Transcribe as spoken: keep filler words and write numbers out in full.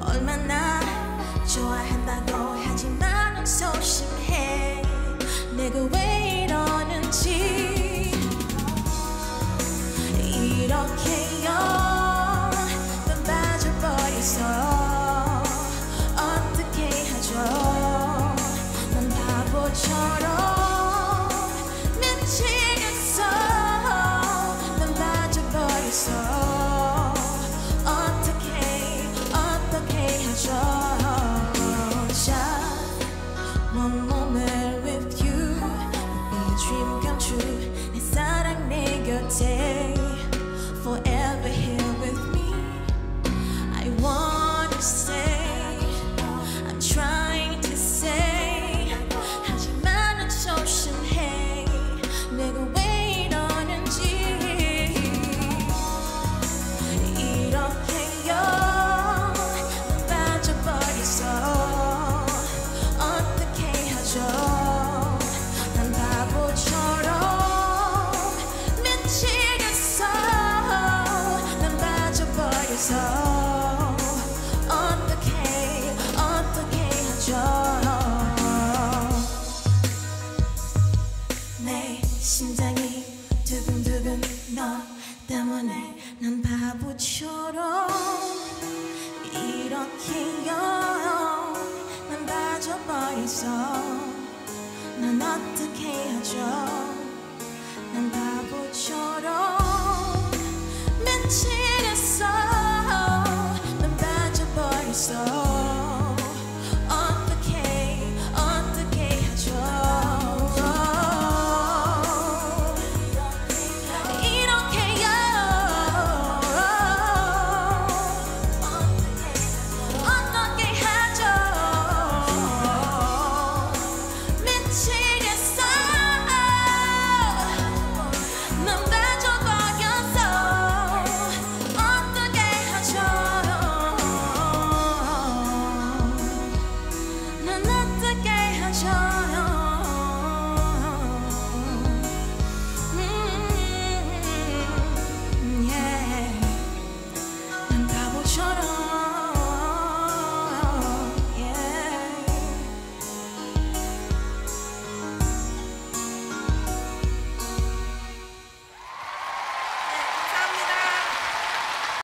얼마나 좋아한다고 하지만 소심해. 내가 왜 이러는지 이렇게요 난 빠져버렸어. 어떻게 하죠? 난 바보처럼 미치겠어. 난 빠져버렸어. One moment with you would be a dream come true. 내 사랑 내 곁에 forever here with me. I wanna say, I'm trying to say, 하지만 난 조심해. 내가 왜 이러는지 이렇게요 난 빠져버렸어. So 어떻게 어떻게 하죠? 내 심장이 두근두근 너 때문에 난 바보처럼 이렇게요 난 빠져버렸어. 난 어떻게 하죠? 난 바보처럼 미치